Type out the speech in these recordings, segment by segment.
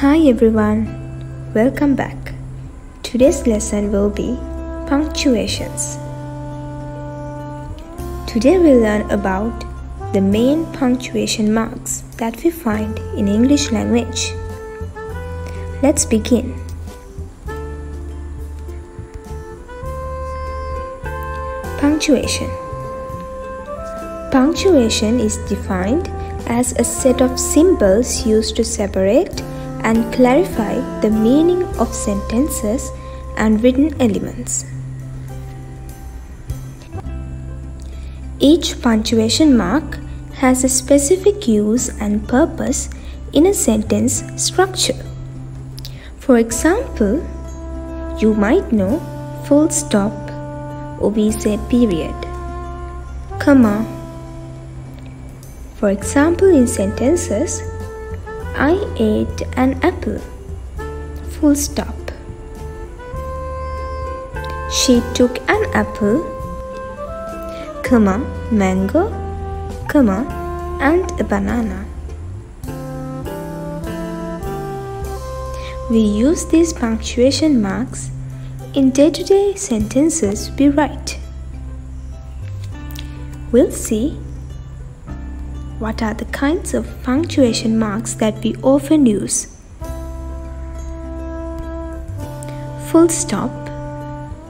Hi everyone, welcome back. Today's lesson will be punctuations. Today we'll learn about the main punctuation marks that we find in English language. Let's begin. Punctuation. Punctuation is defined as a set of symbols used to separate and clarify the meaning of sentences and written elements. Each punctuation mark has a specific use and purpose in a sentence structure. For example, you might know full stop, obese period, comma. For example, in sentences, I ate an apple, full stop. She took an apple, comma, mango, comma, and a banana. We use these punctuation marks in day-to-day sentences we write. We'll see what are the kinds of punctuation marks that we often use. Full stop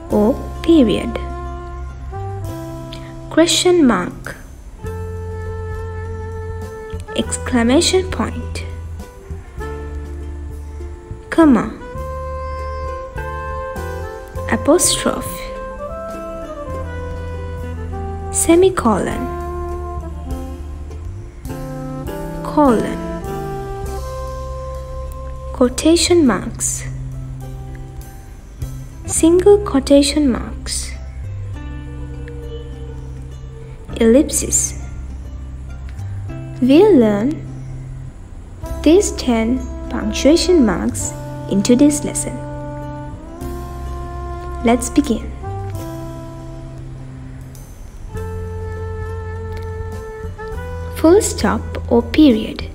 or period. Question mark. Exclamation point. Comma. Apostrophe. Semicolon. Colon. Quotation marks. Single quotation marks. Ellipses. We'll learn these 10 punctuation marks in today's lesson. Let's begin. Full stop or period.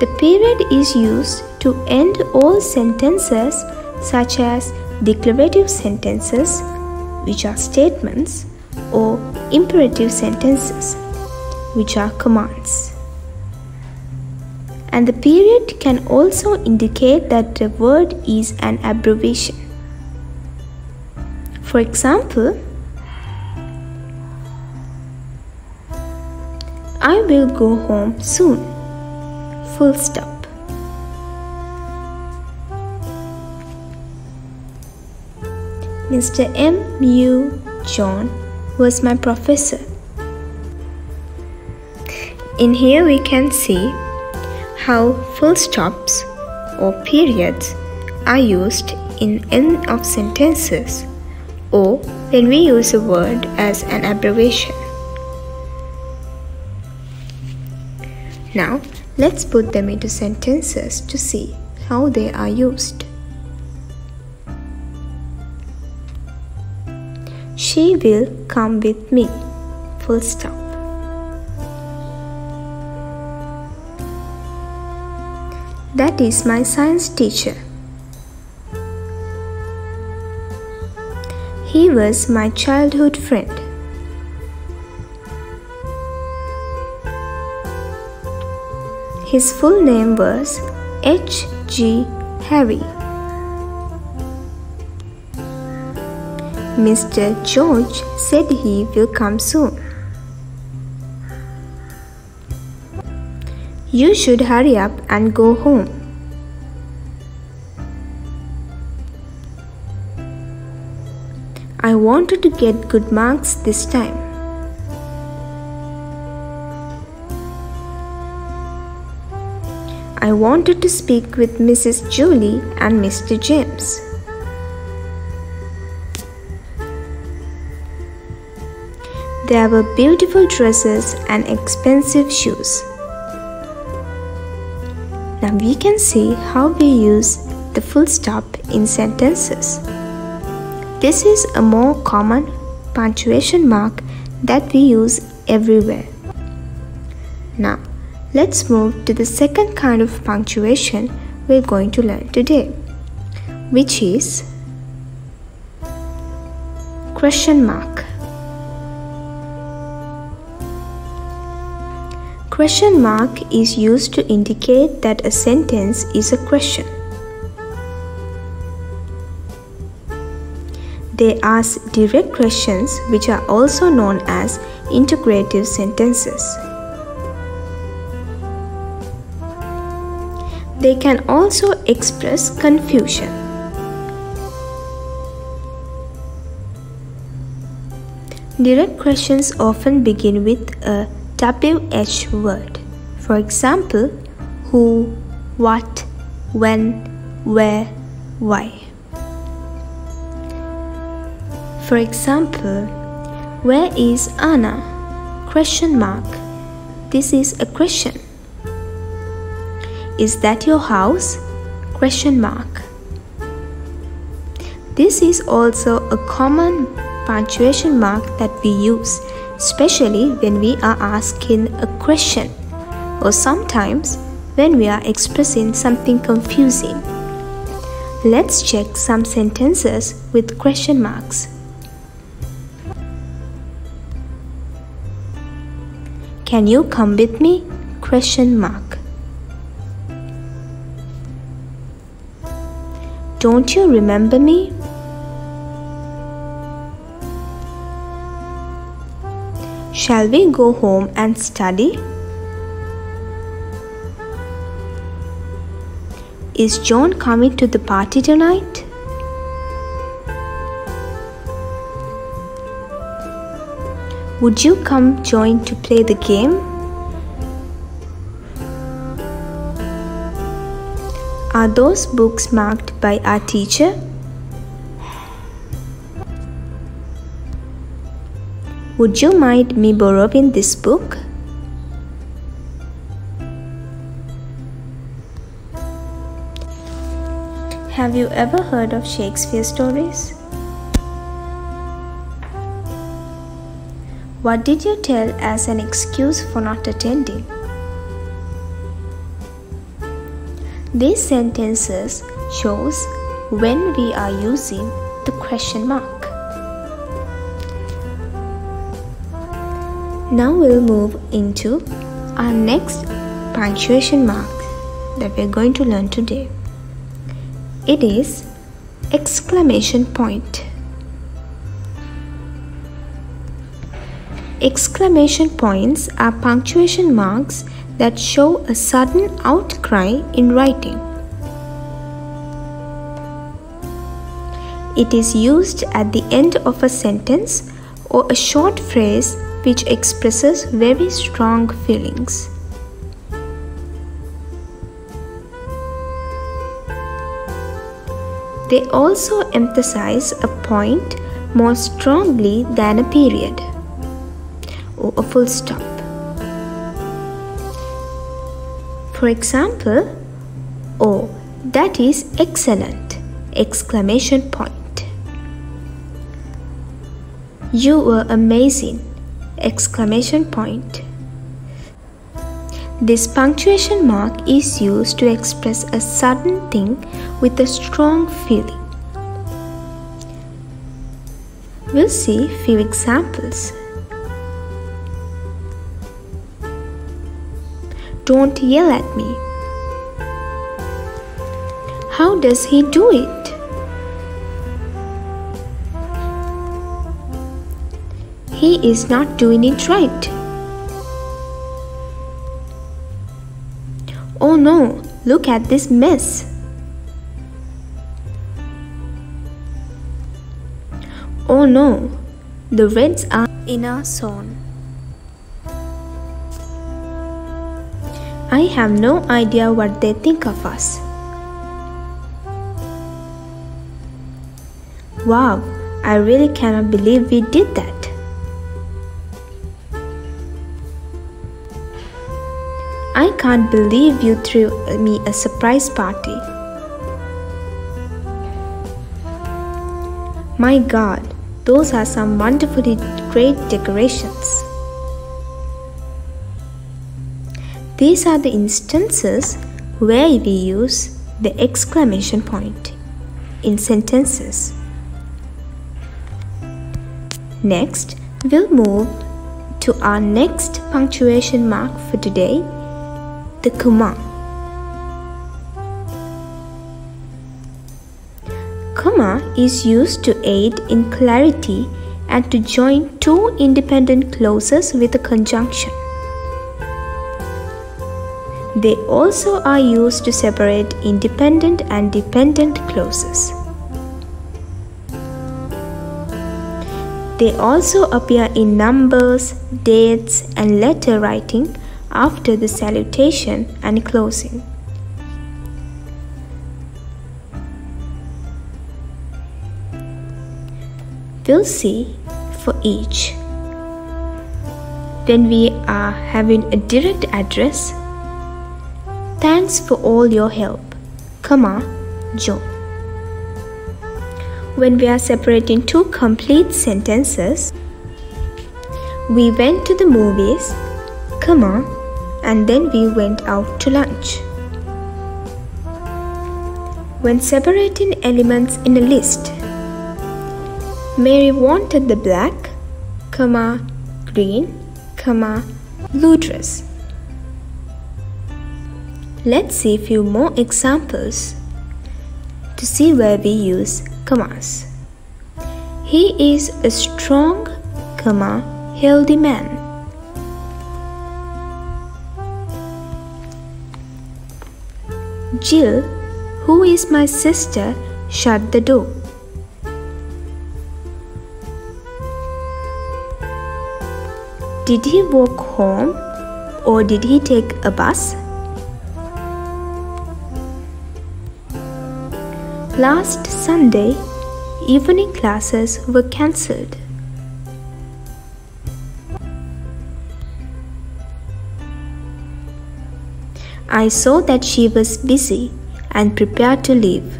The period is used to end all sentences such as declarative sentences, which are statements, or imperative sentences, which are commands. And the period can also indicate that the word is an abbreviation. For example, I will go home soon, full stop. Mr. M. U. John was my professor. In here we can see how full stops or periods are used in end of sentences or when we use a word as an abbreviation. Now, let's put them into sentences to see how they are used. She will come with me, full stop. That is my science teacher. He was my childhood friend. His full name was H.G. Harry. Mr. George said he will come soon. You should hurry up and go home. I wanted to get good marks this time. I wanted to speak with Mrs. Julie and Mr. James. There were beautiful dresses and expensive shoes. Now we can see how we use the full stop in sentences. This is a more common punctuation mark that we use everywhere. Now, Let's move to the second kind of punctuation we're going to learn today, which is question mark. Question mark is used to indicate that a sentence is a question. They ask direct questions, which are also known as integrative sentences. They can also express confusion. Direct questions often begin with a WH word. For example, who, what, when, where, why. For example, where is Anna? Question mark. This is a question. Is that your house? Question mark. This is also a common punctuation mark that we use, especially when we are asking a question or sometimes when we are expressing something confusing. Let's check some sentences with question marks. Can you come with me? Question mark. Don't you remember me? Shall we go home and study? Is John coming to the party tonight? Would you come join to play the game? Are those books marked by our teacher? Would you mind me borrowing this book? Have you ever heard of Shakespeare stories? What did you tell as an excuse for not attending? These sentences shows when we are using the question mark. Now we'll move into our next punctuation mark that we're going to learn today. It is exclamation point. Exclamation points are punctuation marks that show a sudden outcry in writing. It is used at the end of a sentence or a short phrase which expresses very strong feelings. They also emphasize a point more strongly than a period or a full stop. For example, oh, that is excellent! Exclamation point. You were amazing! Exclamation point. This punctuation mark is used to express a sudden thing with a strong feeling. We'll see few examples. Don't yell at me. How does he do it? He is not doing it right. Oh no, look at this mess. Oh no, the Reds are in our zone. I have no idea what they think of us. Wow, I really cannot believe we did that. I can't believe you threw me a surprise party. My God, those are some wonderfully great decorations. These are the instances where we use the exclamation point in sentences. Next, we'll move to our next punctuation mark for today, the comma. Comma is used to aid in clarity and to join two independent clauses with a conjunction. They also are used to separate independent and dependent clauses. They also appear in numbers, dates, and letter writing after the salutation and closing. We'll see for each. Then we are having a direct address. Thanks for all your help, comma, Joe. When we are separating two complete sentences, we went to the movies, comma, and then we went out to lunch. When separating elements in a list, Mary wanted the black, comma, green, comma, blue dress. Let's see a few more examples to see where we use commas. He is a strong, comma, healthy man. Jill, who is my sister, shut the door. Did he walk home or did he take a bus? Last Sunday, evening classes were cancelled. I saw that she was busy and prepared to leave.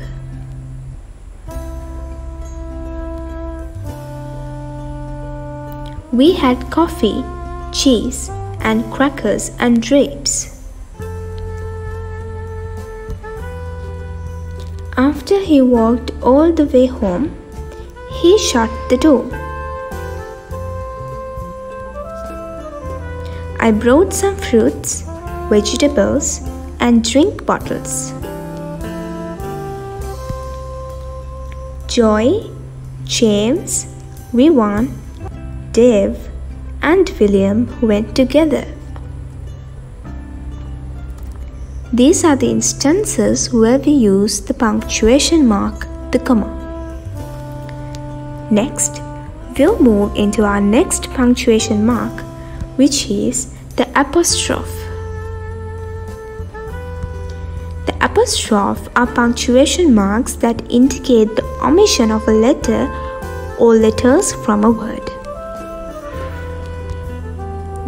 We had coffee, cheese, and crackers and grapes. After he walked all the way home, he shut the door. I brought some fruits, vegetables, and drink bottles. Joy, James, Vivian, Dave, and William went together. These are the instances where we use the punctuation mark, the comma. Next, we'll move into our next punctuation mark, which is the apostrophe. The apostrophe are punctuation marks that indicate the omission of a letter or letters from a word.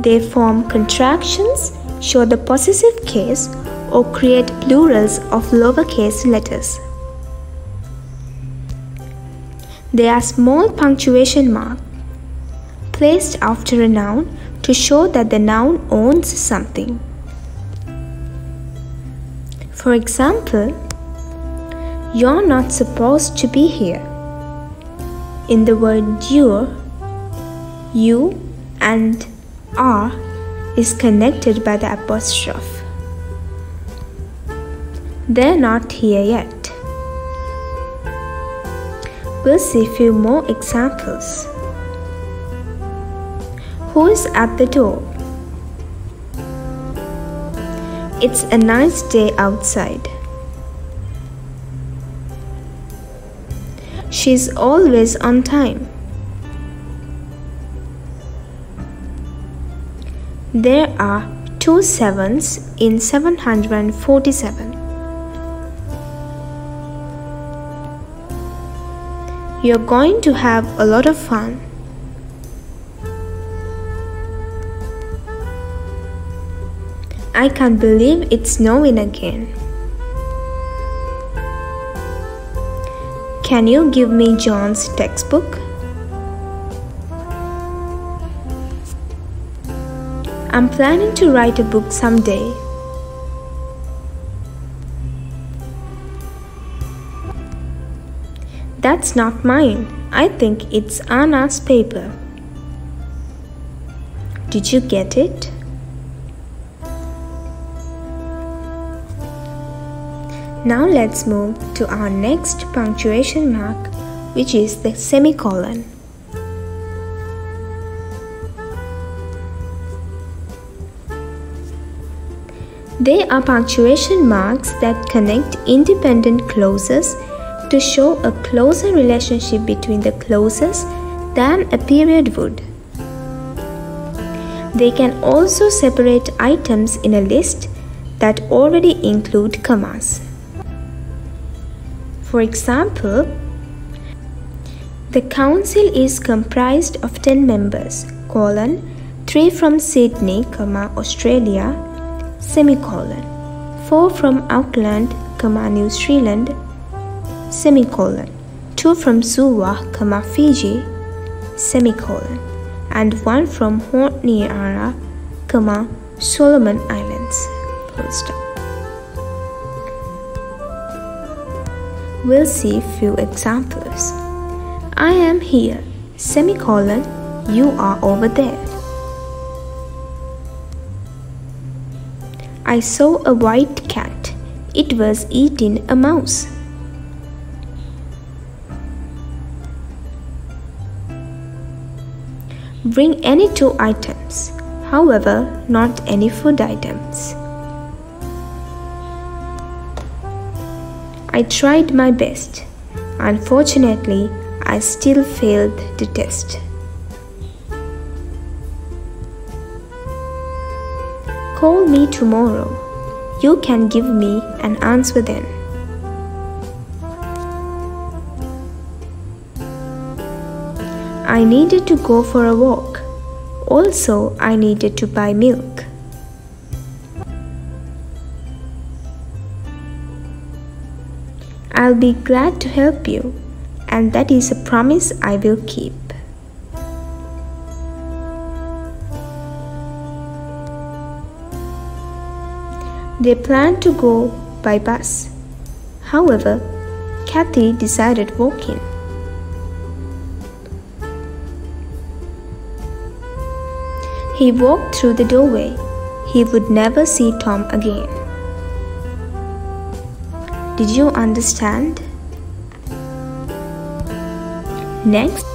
They form contractions, show the possessive case, or create plurals of lowercase letters. They are small punctuation marks placed after a noun to show that the noun owns something. For example, you're not supposed to be here. In the word "you're," you and are is connected by the apostrophe. They're not here yet. We'll see a few more examples. Who is at the door? It's a nice day outside. She's always on time. There are two sevens in 747. You're going to have a lot of fun. I can't believe it's snowing again. Can you give me John's textbook? I'm planning to write a book someday. That's not mine. I think it's Anna's paper. Did you get it? Now let's move to our next punctuation mark, which is the semicolon. They are punctuation marks that connect independent clauses to show a closer relationship between the clauses than a period would. They can also separate items in a list that already include commas. For example, the council is comprised of 10 members, 3 from Sydney, Australia, 4 from Auckland, New Zealand, 2 from Suwa, Fiji, and 1 from Honiara, Solomon Islands. We'll see few examples. I am here, you are over there. I saw a white cat. It was eating a mouse. Bring any 2 items, however, not any food items. I tried my best. Unfortunately, I still failed the test. Call me tomorrow. You can give me an answer then. I needed to go for a walk. Also, I needed to buy milk. I'll be glad to help you, and that is a promise I will keep. They planned to go by bus. However, Kathy decided walking. He walked through the doorway. He would never see Tom again. Did you understand? Next,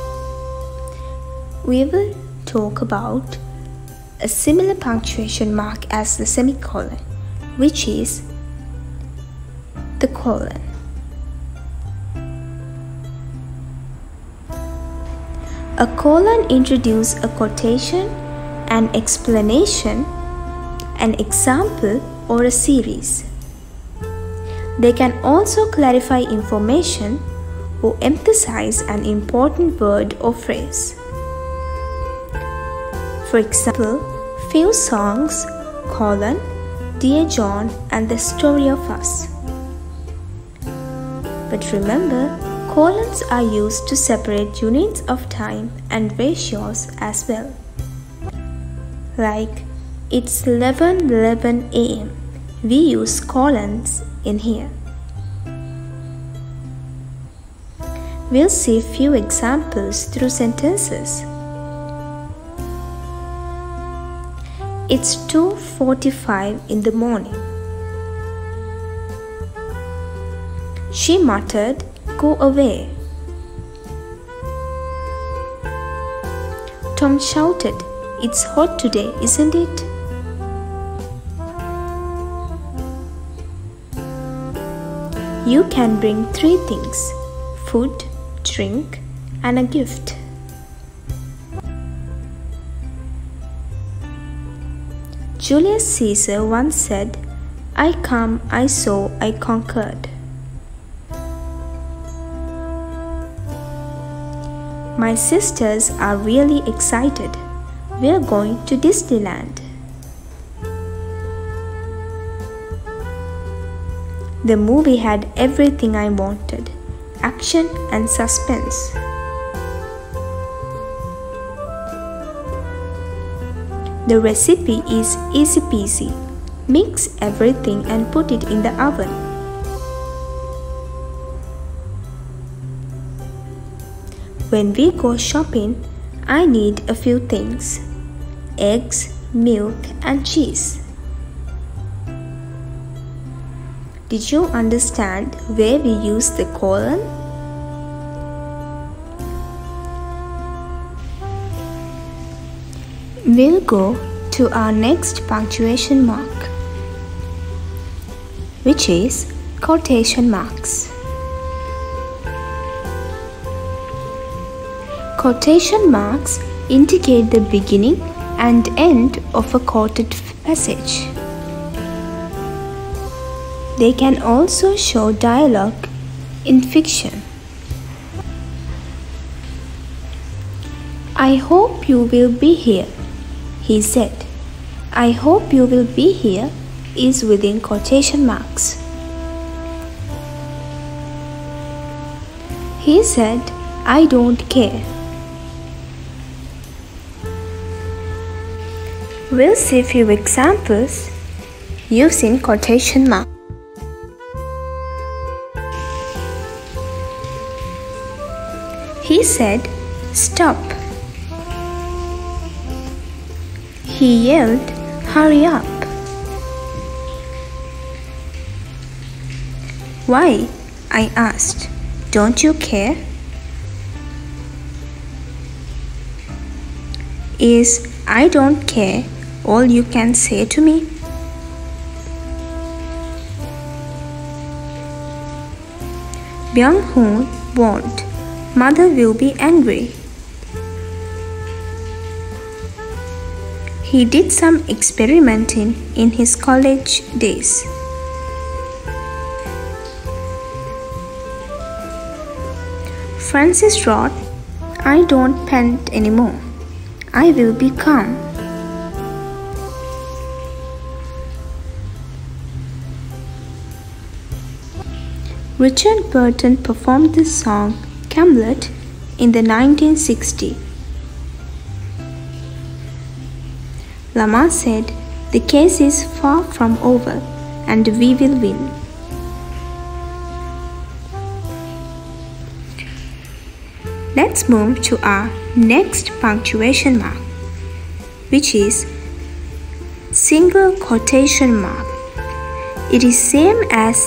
we will talk about a similar punctuation mark as the semicolon, which is the colon. A colon introduces a quotation, an explanation, an example, or a series. They can also clarify information or emphasize an important word or phrase. For example, few songs, Dear John and the Story of Us. But remember, colons are used to separate units of time and ratios as well. Like, it's 11:11 a.m. We use colons in here. We'll see few examples through sentences. It's 2:45 in the morning. She muttered, "Go away." Tom shouted, "It's hot today, isn't it?" You can bring 3 things: food, drink, and a gift. Julius Caesar once said, "I come, I saw, I conquered." My sisters are really excited. We're going to Disneyland. The movie had everything I wanted: action and suspense. The recipe is easy peasy. Mix everything and put it in the oven. When we go shopping, I need a few things: eggs, milk, and cheese. Did you understand where we use the colon? We'll go to our next punctuation mark, which is quotation marks. Quotation marks indicate the beginning and end of a quoted passage. They can also show dialogue in fiction. I hope you will be here, he said. I hope you will be here is within quotation marks. He said, I don't care. We'll see few examples using quotation marks. He said, stop. He yelled, hurry up. Why? I asked. Don't you care? Is I don't care all you can say to me? Byung-hoon warned. Mother will be angry. He did some experimenting in his college days. Francis wrote, I don't pant anymore. I will be calm. Richard Burton performed this song Hamlet in the 1960s. Lama said, the case is far from over and we will win. Let's move to our next punctuation mark, which is single quotation mark. It is same as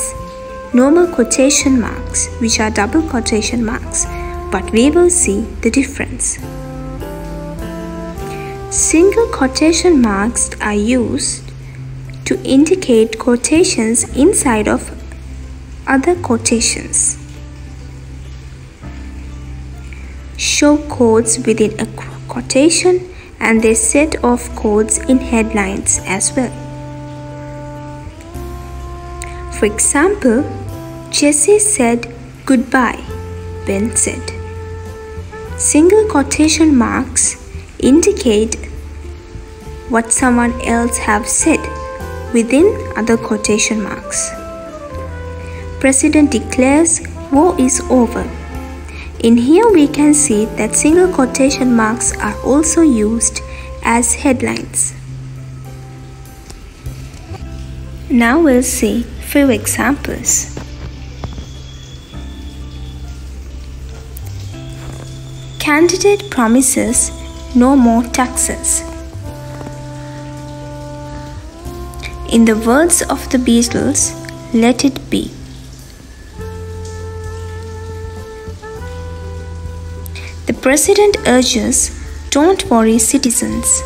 normal quotation marks, which are double quotation marks, but we will see the difference. Single quotation marks are used to indicate quotations inside of other quotations. Show quotes within a quotation and they set off quotes in headlines as well. For example, Jesse said goodbye, Ben said. Single quotation marks indicate what someone else have said within other quotation marks. President declares war is over. In here we can see that single quotation marks are also used as headlines. Now we'll see few examples. Candidate promises no more taxes. In the words of the Beatles, let it be. The president urges, don't worry, citizens.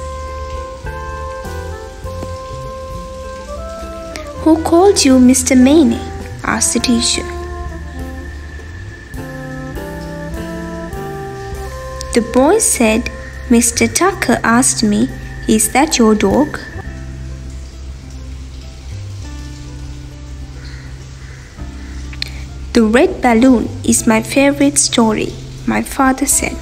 Who called you Mr. Mayne? Asked the teacher. The boy said, Mr. Tucker asked me, is that your dog? The red balloon is my favorite story, my father said.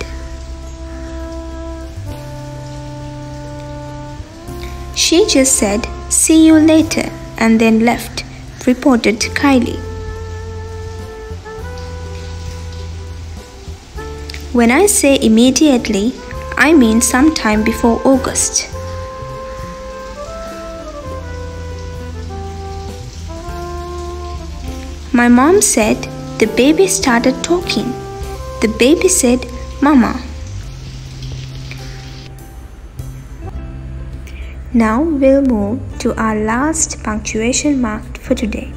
She just said, see you later, and then left, reported Kylie. When I say immediately, I mean sometime before August. My mom said the baby started talking. The baby said, "Mama." Now we'll move to our last punctuation mark for today.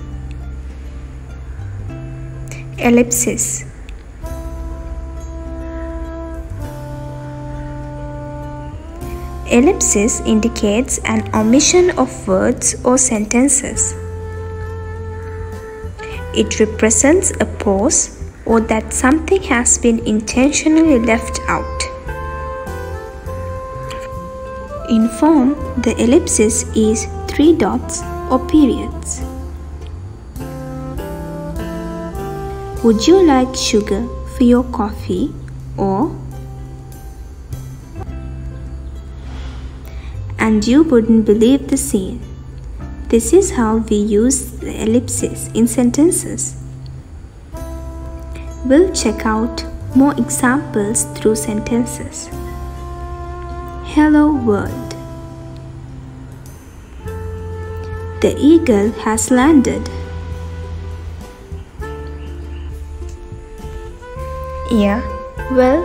Ellipsis. Ellipsis indicates an omission of words or sentences. It represents a pause or that something has been intentionally left out. In form, the ellipsis is 3 dots or periods. Would you like sugar for your coffee? Or, and you wouldn't believe the scene. This is how we use the ellipsis in sentences. We'll check out more examples through sentences. Hello world. The eagle has landed. Yeah, well,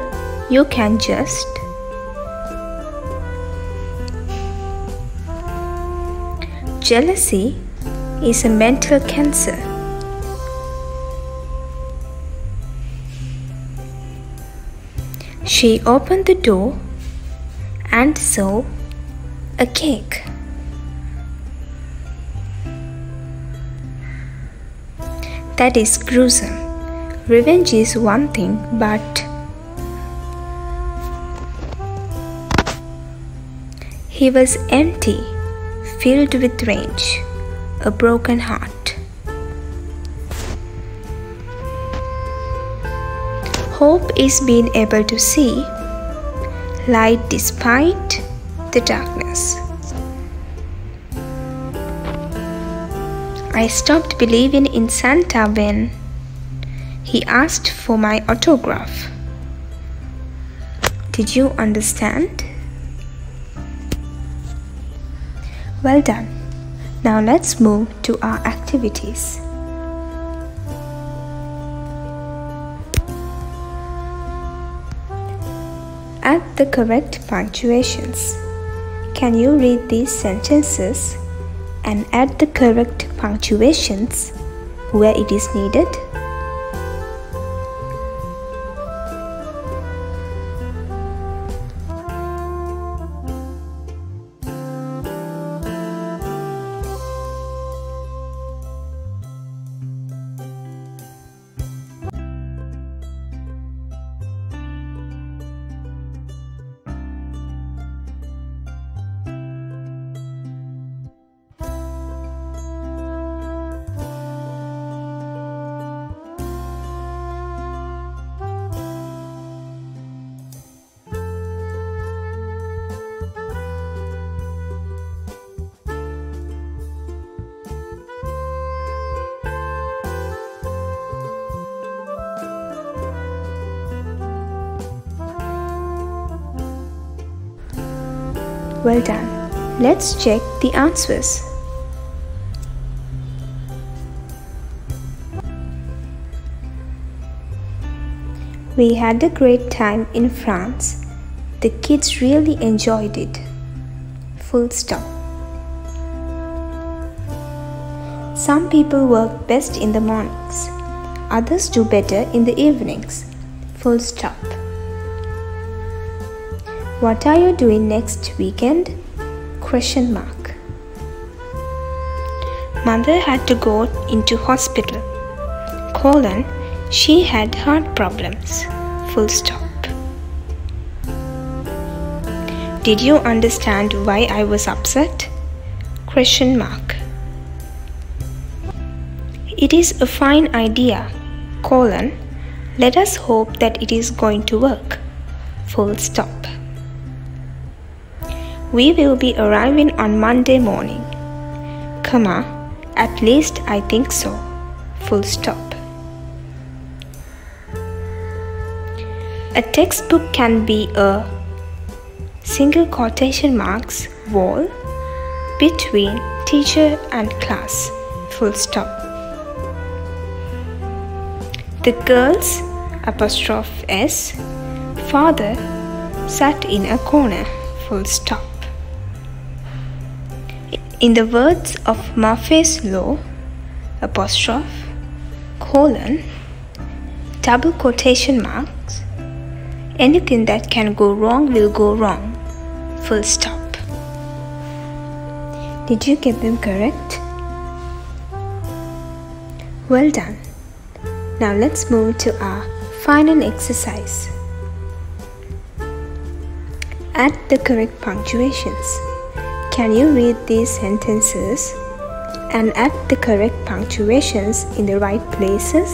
you can just. Jealousy is a mental cancer. She opened the door and saw a cake. That is gruesome. Revenge is one thing, but he was empty, filled with rage, a broken heart. Hope is being able to see light despite the darkness. I stopped believing in Santa when he asked for my autograph. Did you understand? Well done. Now let's move to our activities. Add the correct punctuations. Can you read these sentences and add the correct punctuations where it is needed? Well done. Let's check the answers. We had a great time in France. The kids really enjoyed it. Full stop. Some people work best in the mornings. Others do better in the evenings. Full stop. What are you doing next weekend? ? Mother had to go into hospital. She had heart problems. Full stop. Did you understand why I was upset? It is a fine idea. Let us hope that it is going to work. Full stop. We will be arriving on Monday morning. At least I think so. Full stop. A textbook can be a ... wall between teacher and class. Full stop. The girl's _s father sat in a corner. _. In the words of Murphy's Law ::, :, anything that can go wrong will go wrong. _. Did you get them correct? Well done. Now let's move to our final exercise. Add the correct punctuations. Can you read these sentences and add the correct punctuations in the right places?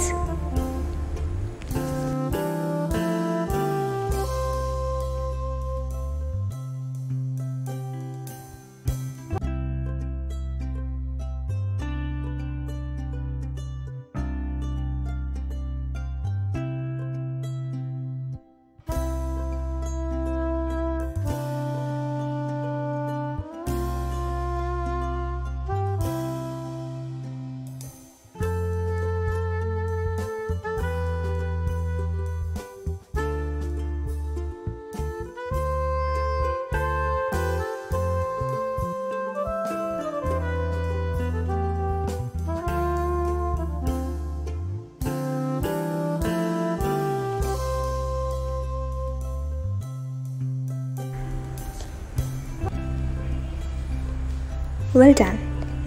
Well done.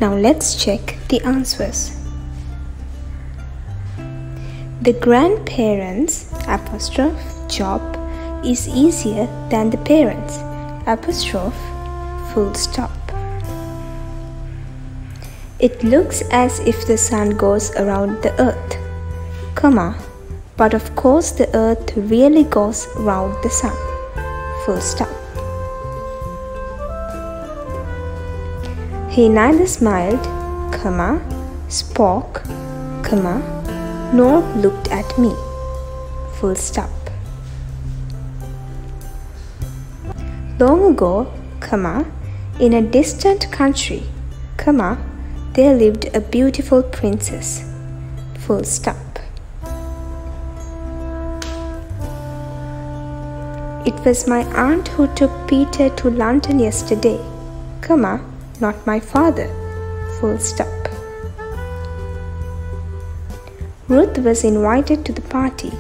Now let's check the answers. The grandparents' _job is easier than the parents' _. It looks as if the sun goes around the earth, , but of course the earth really goes round the sun, . He neither smiled, spoke, nor looked at me, . Long ago, in a distant country, there lived a beautiful princess, . It was my aunt who took Peter to London yesterday, not my father, . Ruth was invited to the party,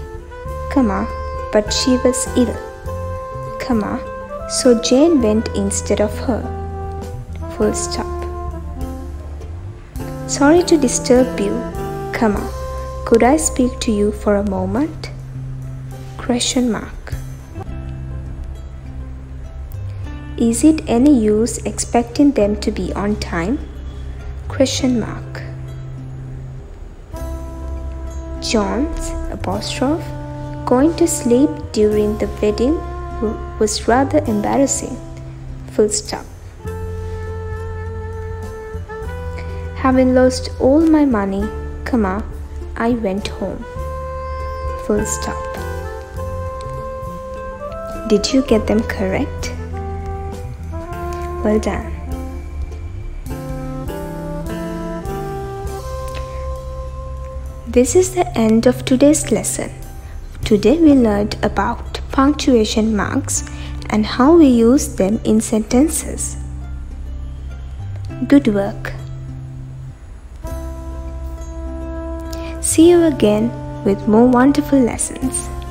but she was ill, so Jane went instead of her, . Sorry to disturb you, could I speak to you for a moment? ? Is it any use expecting them to be on time? ? John's _, going to sleep during the wedding was rather embarrassing, . Having lost all my money, I went home, . Did you get them correct? Well done. This is the end of today's lesson. Today we learned about punctuation marks and how we use them in sentences. Good work. See you again with more wonderful lessons.